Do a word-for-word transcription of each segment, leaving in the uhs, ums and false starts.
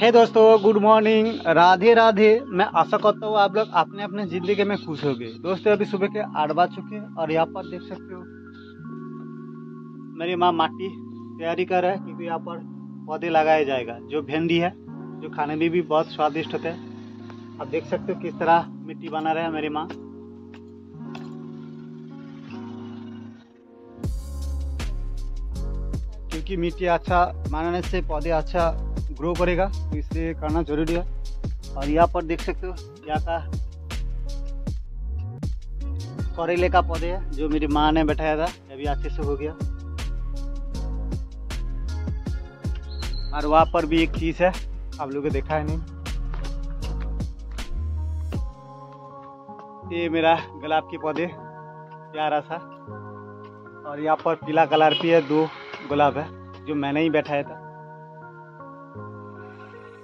हे दोस्तों, good morning, Radhe Radhe. मैं आशा करता हूँ आप लोग अपने अपने ज़िंदगी में खुश हो गए। दोस्तों, अभी सुबह के आठ बज चुके हैं और यहाँ पर देख सकते हो मेरी माँ माटी तैयारी कर रहा है क्योंकि यहाँ पर पौधे लगाया जाएगा। जो भिंडी है जो खाने में भी बहुत स्वादिष्ट होता है। आप देख सकते हो किस तरह मिट्टी बना रहे हैं मेरी माँ। क्योंकि मिट्टी अच्छा बनाने से पौधे अच्छा ग्रो करेगा, तो इसलिए करना जरूरी है। और यहाँ पर देख सकते हो यहाँ का करेले का पौधे है जो मेरी माँ ने बैठाया था, अभी अच्छे से हो गया। और वहाँ पर भी एक चीज है, आप लोगों ने देखा है नहीं, ये मेरा गुलाब के पौधे प्यारा सा। और यहाँ पर पीला कलर भी है, दो गुलाब है जो मैंने ही बैठाया था।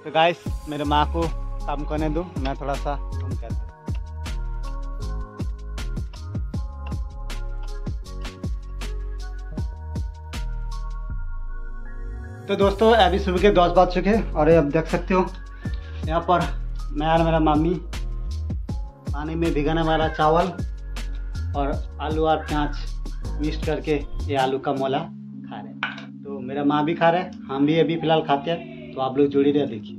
तो गाइस, मेरे माँ को काम करने दो, मैं थोड़ा सा काम करता हूँ। तो दोस्तों, अभी सुबह के दस बज चुके हैं और आप देख सकते हो यहाँ पर मैं और मेरा मामी पानी में भिगाने वाला चावल और आलू और प्याज मिक्स करके ये आलू का मोला खा रहे हैं। तो मेरा माँ भी खा रहे हैं, हम भी अभी फिलहाल खाते हैं। तो आप लोग जुड़ी रहे, देखिए।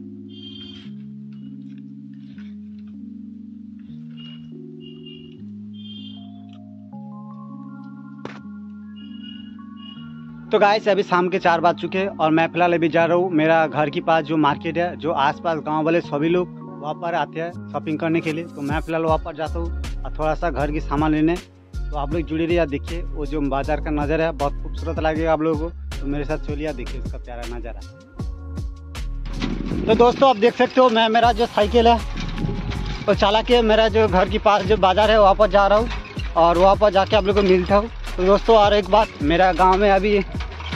तो गाइस, अभी शाम के चार बज चुके हैं और मैं फिलहाल अभी जा रहा हूँ मेरा घर के पास जो मार्केट है, जो आसपास गांव वाले सभी लोग वहाँ पर आते हैं शॉपिंग करने के लिए। तो मैं फिलहाल वहाँ पर जाता हूँ और थोड़ा सा घर की सामान लेने। तो आप लोग जुड़ी रहिए, देखिए वो जो बाजार का नज़र है बहुत खूबसूरत लगेगा आप लोगों को। तो मेरे साथ चलिए, देखिए उसका प्यारा नज़ारा। तो दोस्तों, आप देख सकते हो मैं मेरा जो साइकिल है वो चला के मेरा जो घर के पास जो बाज़ार है वहाँ पर जा रहा हूँ और वहाँ पर जाके आप लोगों को मिलता हूँ। तो दोस्तों, और एक बात, मेरा गांव में अभी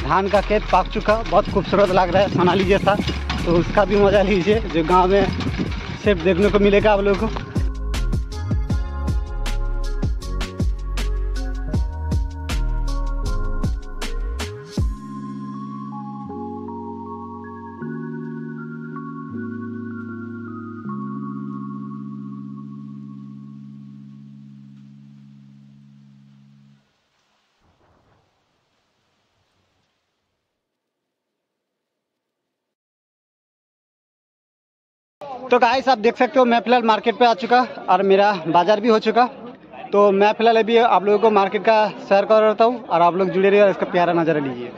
धान का खेत पाक चुका, बहुत खूबसूरत लग रहा है सोनाली जैसा। तो उसका भी मज़ा लीजिए जो गांव में सिर्फ देखने को मिलेगा आप लोगों को। तो गाइस, आप देख सकते हो मैं फिलहाल मार्केट पे आ चुका और मेरा बाज़ार भी हो चुका। तो मैं फिलहाल अभी आप लोगों को मार्केट का सैर कर रहा हूँ और आप लोग जुड़े रहिए और इसका प्यारा नज़ारा लीजिए।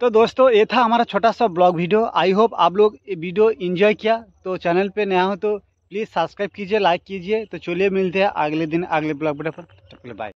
तो दोस्तों, ये था हमारा छोटा सा ब्लॉग वीडियो। आई होप आप लोग ये वीडियो एंजॉय किया। तो चैनल पे नया हो तो प्लीज़ सब्सक्राइब कीजिए, लाइक कीजिए। तो चलिए मिलते हैं अगले दिन अगले ब्लॉग वीडियो पर। बाय।